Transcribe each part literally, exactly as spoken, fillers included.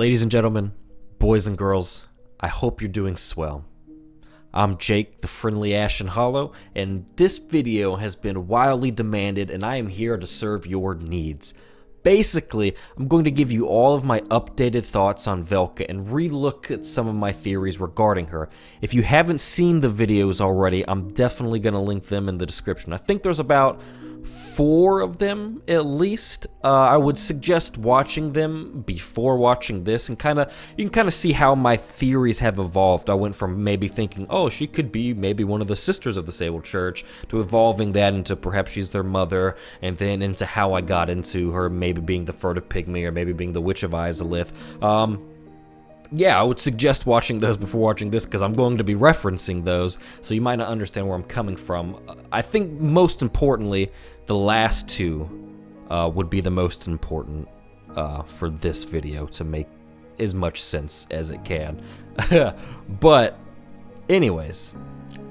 Ladies and gentlemen, boys and girls, I hope you're doing swell. I'm Jake, the friendly Ash and Hollow, and this video has been wildly demanded, and I am here to serve your needs. Basically, I'm going to give you all of my updated thoughts on Velka and relook at some of my theories regarding her. If you haven't seen the videos already, I'm definitely going to link them in the description. I think there's about four of them at least. Uh, I would suggest watching them before watching this, and kind of you can kind of see how my theories have evolved. I went from maybe thinking, oh, she could be maybe one of the sisters of the Sable Church, to evolving that into perhaps she's their mother, and then into how I got into her maybe Maybe being the Furtive Pygmy, or maybe being the Witch of Izalith. Um, yeah, I would suggest watching those before watching this, because I'm going to be referencing those, so you might not understand where I'm coming from. I think most importantly, the last two uh, would be the most important uh, for this video to make as much sense as it can. But anyways,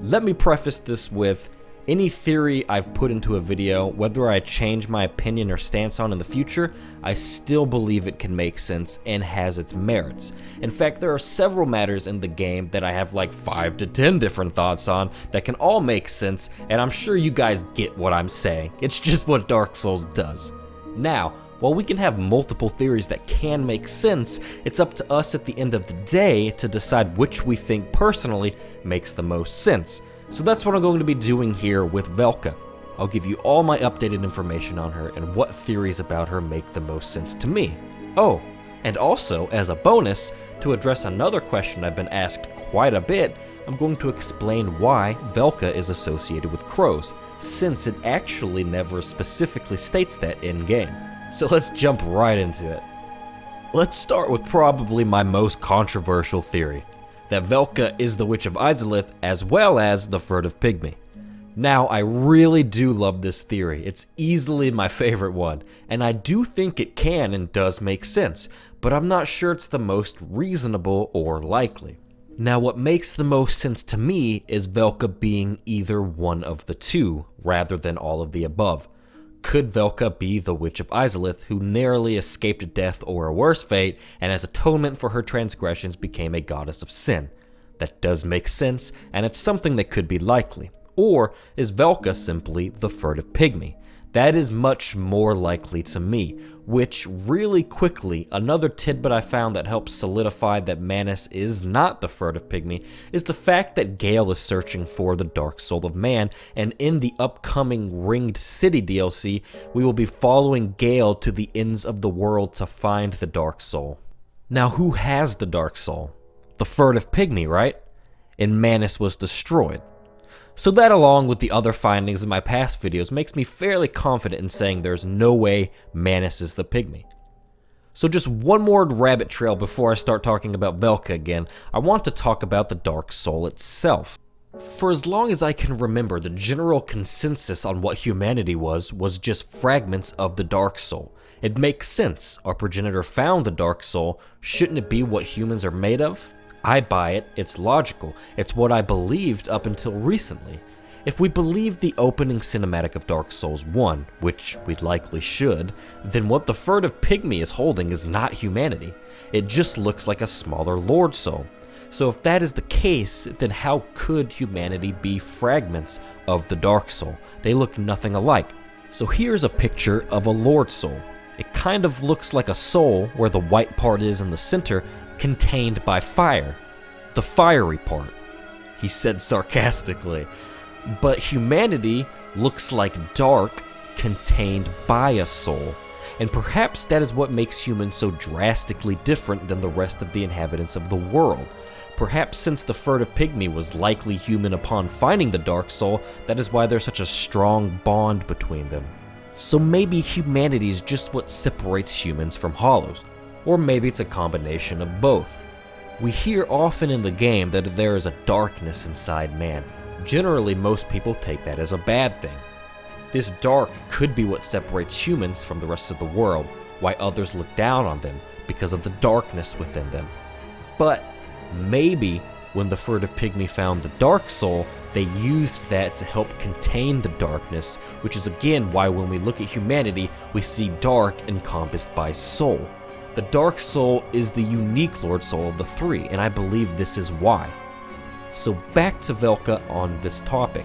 let me preface this with: any theory I've put into a video, whether I change my opinion or stance on in the future, I still believe it can make sense and has its merits. In fact, there are several matters in the game that I have like five to ten different thoughts on that can all make sense, and I'm sure you guys get what I'm saying. It's just what Dark Souls does. Now, while we can have multiple theories that can make sense, it's up to us at the end of the day to decide which we think personally makes the most sense. So that's what I'm going to be doing here with Velka. I'll give you all my updated information on her and what theories about her make the most sense to me. Oh, and also, as a bonus, to address another question I've been asked quite a bit, I'm going to explain why Velka is associated with crows, since it actually never specifically states that in-game. So let's jump right into it. Let's start with probably my most controversial theory: that Velka is the Witch of Izalith, as well as the Furtive Pygmy. Now, I really do love this theory. It's easily my favorite one, and I do think it can and does make sense, but I'm not sure it's the most reasonable or likely. Now, what makes the most sense to me is Velka being either one of the two, rather than all of the above. Could Velka be the Witch of Izalith, who narrowly escaped death or a worse fate, and as atonement for her transgressions became a goddess of sin? That does make sense, and it's something that could be likely. Or is Velka simply the Furtive Pygmy? That is much more likely to me. Which, really quickly, another tidbit I found that helps solidify that Manus is not the Furtive Pygmy is the fact that Gale is searching for the Dark Soul of Man, and in the upcoming Ringed City D L C, we will be following Gale to the ends of the world to find the Dark Soul. Now, who has the Dark Soul? The Furtive Pygmy, right? And Manus was destroyed. So that, along with the other findings in my past videos, makes me fairly confident in saying there's no way Manus is the Pygmy. So just one more rabbit trail before I start talking about Velka again. I want to talk about the Dark Soul itself. For as long as I can remember, the general consensus on what humanity was, was just fragments of the Dark Soul. It makes sense. Our progenitor found the Dark Soul. Shouldn't it be what humans are made of? I buy it, it's logical, it's what I believed up until recently. If we believe the opening cinematic of Dark Souls one, which we likely should, then what the Furtive Pygmy is holding is not humanity. It just looks like a smaller Lord Soul. So if that is the case, then how could humanity be fragments of the Dark Soul? They look nothing alike. So here's a picture of a Lord Soul. It kind of looks like a soul where the white part is in the center, contained by fire, the fiery part, he said sarcastically. But humanity looks like dark contained by a soul, and perhaps that is what makes humans so drastically different than the rest of the inhabitants of the world. Perhaps since the Furtive Pygmy was likely human upon finding the Dark Soul, that is why there's such a strong bond between them. So maybe humanity is just what separates humans from hollows. Or maybe it's a combination of both. We hear often in the game that there is a darkness inside man. Generally, most people take that as a bad thing. This dark could be what separates humans from the rest of the world, why others look down on them because of the darkness within them. But maybe when the Furtive Pygmy found the Dark Soul, they used that to help contain the darkness, which is again why when we look at humanity, we see dark encompassed by soul. The Dark Soul is the unique Lord Soul of the three, and I believe this is why. So back to Velka on this topic.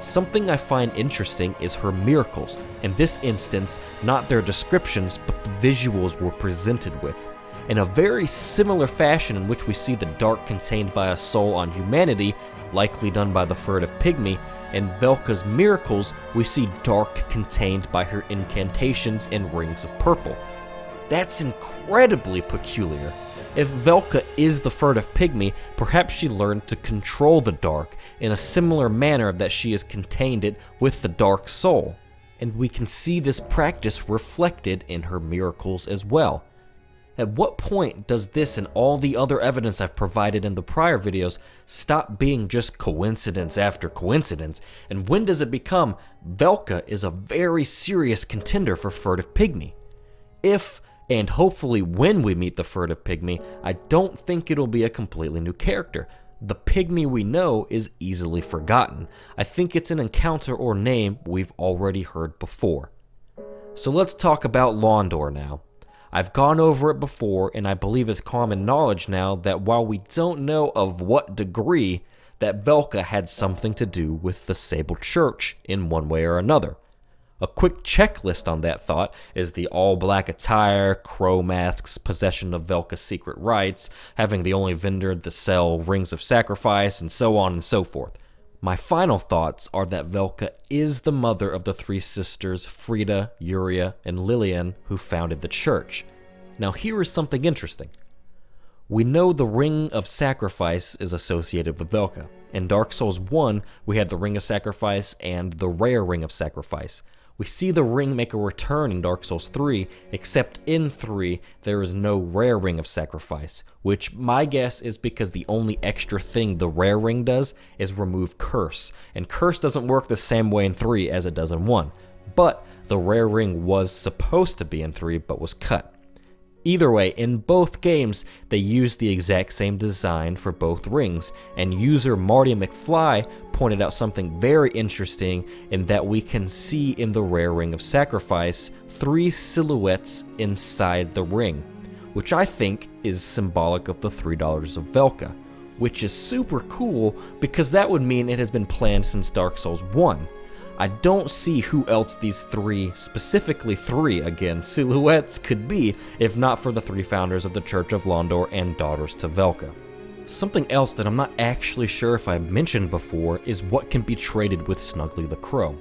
Something I find interesting is her miracles, in this instance, not their descriptions, but the visuals we're presented with. In a very similar fashion in which we see the dark contained by a soul on humanity, likely done by the Furtive Pygmy, in Velka's miracles, we see dark contained by her incantations and rings of purple. That's incredibly peculiar. If Velka is the Furtive Pygmy, perhaps she learned to control the dark in a similar manner that she has contained it with the Dark Soul, and we can see this practice reflected in her miracles as well. At what point does this and all the other evidence I've provided in the prior videos stop being just coincidence after coincidence, and when does it become Velka is a very serious contender for Furtive Pygmy? If and hopefully when we meet the Furtive Pygmy, I don't think it'll be a completely new character. The Pygmy we know is easily forgotten. I think it's an encounter or name we've already heard before. So let's talk about Londor now. I've gone over it before, and I believe it's common knowledge now that while we don't know of what degree, that Velka had something to do with the Sable Church in one way or another. A quick checklist on that thought is the all-black attire, crow masks, possession of Velka's secret rites, having the only vendor to sell rings of sacrifice, and so on and so forth. My final thoughts are that Velka is the mother of the three sisters, Frida, Yuria, and Lillian, who founded the church. Now here is something interesting. We know the Ring of Sacrifice is associated with Velka. In Dark Souls one, we had the Ring of Sacrifice and the Rare Ring of Sacrifice. We see the ring make a return in Dark Souls three, except in three, there is no Rare Ring of Sacrifice, which my guess is because the only extra thing the Rare Ring does is remove Curse, and Curse doesn't work the same way in three as it does in one, but the Rare Ring was supposed to be in three but was cut. Either way, in both games, they used the exact same design for both rings, and user Marty McFly pointed out something very interesting in that we can see in the Rare Ring of Sacrifice three silhouettes inside the ring, which I think is symbolic of the three daughters of Velka, which is super cool because that would mean it has been planned since Dark Souls one. I don't see who else these three, specifically three again, silhouettes could be if not for the three founders of the Church of Londor and daughters to Velka. Something else that I'm not actually sure if I mentioned before is what can be traded with Snugly the Crow.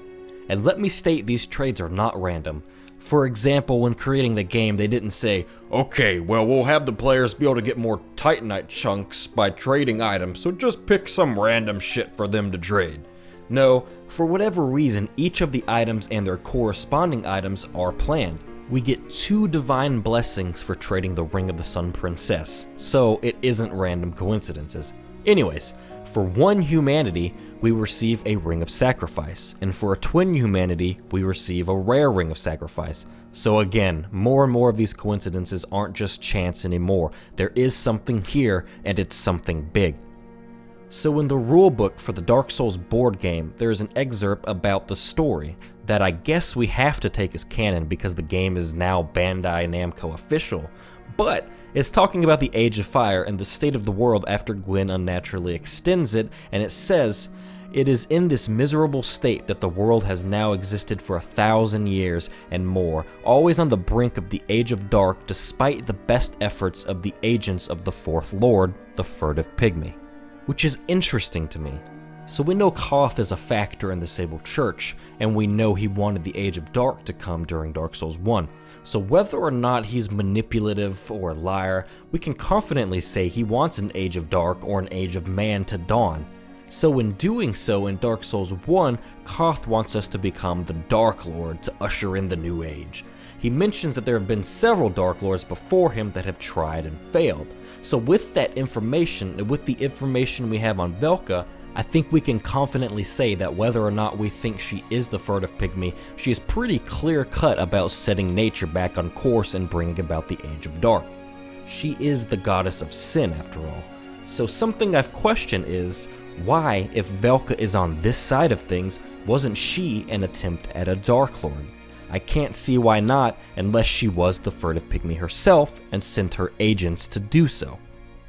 And let me state these trades are not random. For example, when creating the game, they didn't say, okay, well, we'll have the players be able to get more Titanite chunks by trading items, so just pick some random shit for them to trade. No, for whatever reason, each of the items and their corresponding items are planned. We get two divine blessings for trading the Ring of the Sun Princess, so it isn't random coincidences. Anyways, for one humanity, we receive a Ring of Sacrifice, and for a twin humanity, we receive a Rare Ring of Sacrifice. So again, more and more of these coincidences aren't just chance anymore. There is something here, and it's something big. So in the rulebook for the Dark Souls board game, there is an excerpt about the story that I guess we have to take as canon because the game is now Bandai Namco official, but it's talking about the Age of Fire and the state of the world after Gwyn unnaturally extends it, and it says, "It is in this miserable state that the world has now existed for a thousand years and more, always on the brink of the Age of Dark despite the best efforts of the agents of the Fourth Lord, the Furtive Pygmy." Which is interesting to me. So we know Koth is a factor in the Sable Church, and we know he wanted the Age of Dark to come during Dark Souls one. So whether or not he's manipulative or a liar, we can confidently say he wants an Age of Dark or an Age of Man to dawn. So in doing so in Dark Souls one, Koth wants us to become the Dark Lord to usher in the new age. He mentions that there have been several Dark Lords before him that have tried and failed. So with that information, and with the information we have on Velka, I think we can confidently say that whether or not we think she is the Furtive Pygmy, she is pretty clear-cut about setting nature back on course and bringing about the Age of Dark. She is the goddess of sin, after all. So something I've questioned is, why, if Velka is on this side of things, wasn't she an attempt at a Dark Lord? I can't see why not, unless she was the Furtive Pygmy herself and sent her agents to do so.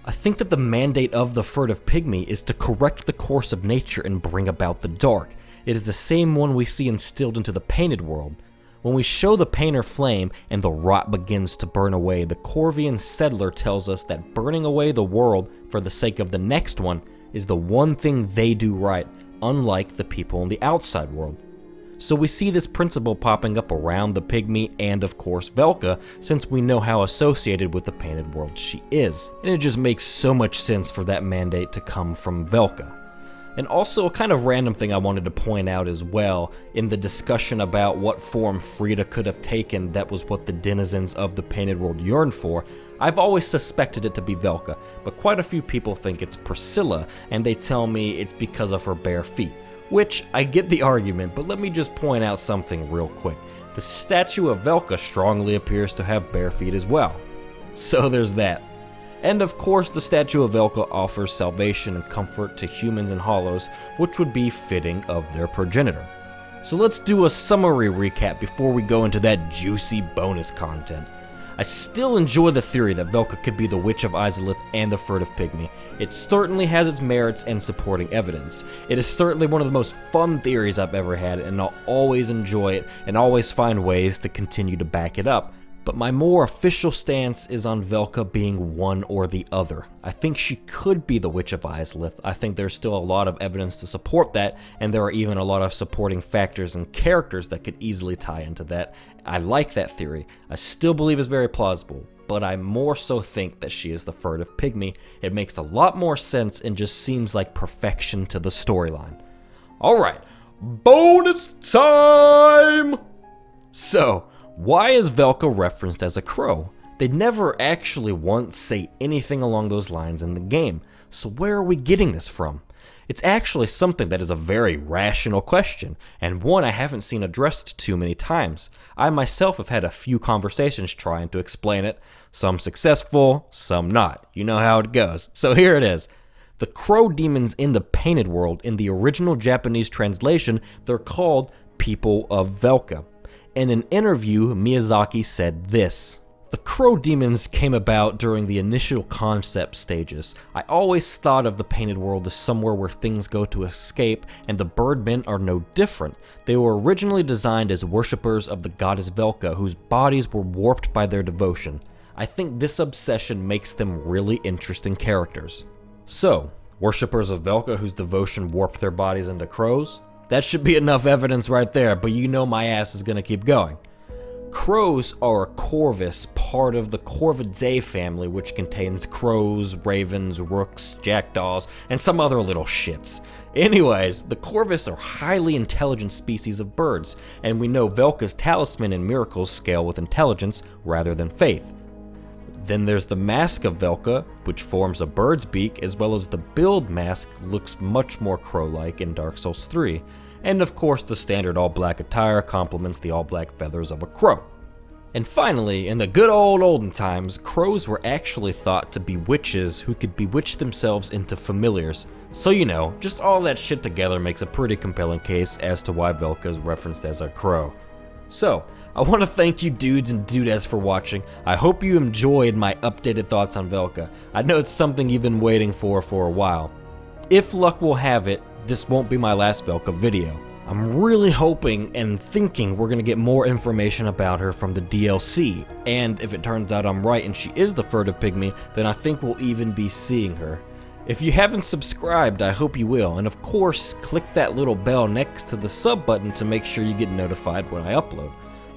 I think that the mandate of the Furtive Pygmy is to correct the course of nature and bring about the dark. It is the same one we see instilled into the painted world. When we show the painter flame and the rot begins to burn away, the Corvian settler tells us that burning away the world for the sake of the next one is the one thing they do right, unlike the people in the outside world. So we see this principle popping up around the Pygmy and of course Velka, since we know how associated with the painted world she is. And it just makes so much sense for that mandate to come from Velka. And also a kind of random thing I wanted to point out as well, in the discussion about what form Frida could have taken that was what the denizens of the painted world yearned for, I've always suspected it to be Velka, but quite a few people think it's Priscilla, and they tell me it's because of her bare feet. Which, I get the argument, but let me just point out something real quick. The statue of Velka strongly appears to have bare feet as well. So there's that. And of course, the statue of Velka offers salvation and comfort to humans and hollows, which would be fitting of their progenitor. So let's do a summary recap before we go into that juicy bonus content. I still enjoy the theory that Velka could be the Witch of Izalith and the Furtive Pygmy. It certainly has its merits and supporting evidence. It is certainly one of the most fun theories I've ever had, and I'll always enjoy it and always find ways to continue to back it up. But my more official stance is on Velka being one or the other. I think she could be the Witch of Izalith. I think there's still a lot of evidence to support that, and there are even a lot of supporting factors and characters that could easily tie into that. I like that theory. I still believe it's very plausible, but I more so think that she is the Furtive Pygmy. It makes a lot more sense and just seems like perfection to the storyline. All right, bonus time! So, why is Velka referenced as a crow? They never actually once say anything along those lines in the game, so where are we getting this from? It's actually something that is a very rational question, and one I haven't seen addressed too many times. I myself have had a few conversations trying to explain it, some successful, some not. You know how it goes. So here it is. The crow demons in the painted world, in the original Japanese translation, they're called people of Velka. In an interview, Miyazaki said this: "The crow demons came about during the initial concept stages. I always thought of the painted world as somewhere where things go to escape, and the birdmen are no different. They were originally designed as worshippers of the goddess Velka, whose bodies were warped by their devotion. I think this obsession makes them really interesting characters." So, worshippers of Velka whose devotion warped their bodies into crows? That should be enough evidence right there, but you know my ass is gonna keep going. Crows are a corvus, part of the Corvidae family, which contains crows, ravens, rooks, jackdaws, and some other little shits. Anyways, the corvus are highly intelligent species of birds, and we know Velka's talisman and miracles scale with intelligence rather than faith. Then there's the mask of Velka, which forms a bird's beak, as well as the build mask looks much more crow-like in Dark Souls three. And of course, the standard all-black attire complements the all-black feathers of a crow. And finally, in the good old olden times, crows were actually thought to be witches who could bewitch themselves into familiars. So you know, just all that shit together makes a pretty compelling case as to why Velka is referenced as a crow. So, I want to thank you dudes and dudettes for watching. I hope you enjoyed my updated thoughts on Velka. I know it's something you've been waiting for for a while. If luck will have it, this won't be my last Velka video. I'm really hoping and thinking we're going to get more information about her from the D L C, and if it turns out I'm right and she is the Furtive Pygmy, then I think we'll even be seeing her. If you haven't subscribed, I hope you will, and of course, click that little bell next to the sub button to make sure you get notified when I upload.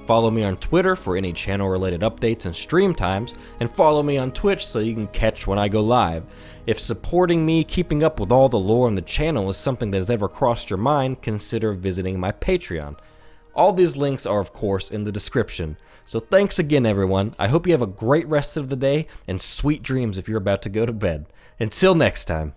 Follow me on Twitter for any channel-related updates and stream times, and follow me on Twitch so you can catch when I go live. If supporting me keeping up with all the lore on the channel is something that has ever crossed your mind, consider visiting my Patreon. All these links are, of course, in the description. So thanks again, everyone. I hope you have a great rest of the day, and sweet dreams if you're about to go to bed. Until next time.